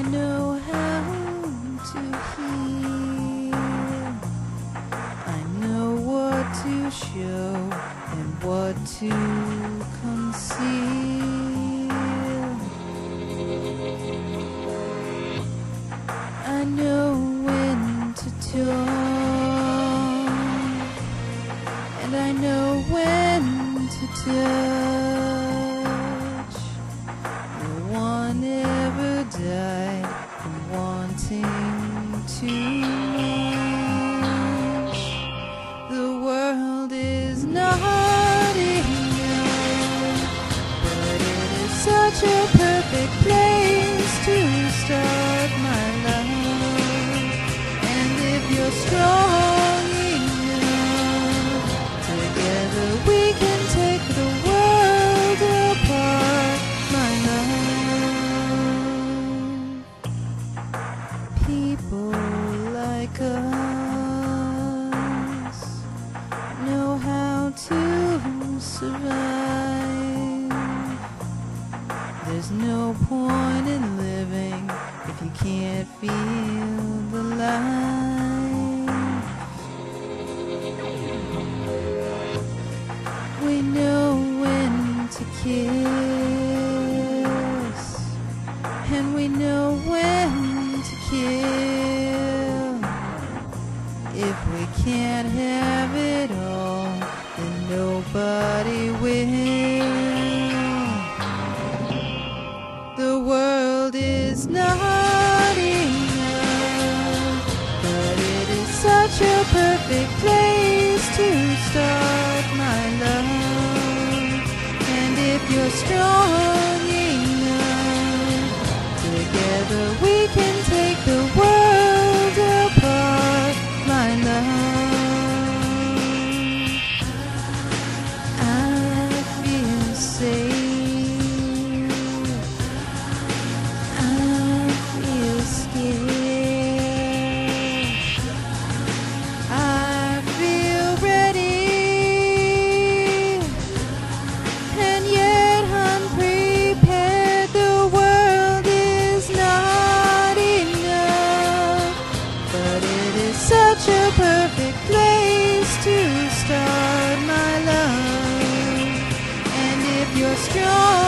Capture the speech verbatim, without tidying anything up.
I know how to heal. I know what to show and what to conceal. I know when to talk, and I know when to touch. No one ever died from wanting too much. The world is not enough, but it is such a perfect place to start my life. And if you're strong enough, together we can survive. There's no point in living if you can't feel the life. We know when to kiss, and we know when to kill. If we can't have it all, then nobody will. The world is not enough, but it is such a perfect place to start my love. And if you're strong enough, together we can take the world apart, my love. Such a perfect place to start my love. And if you're strong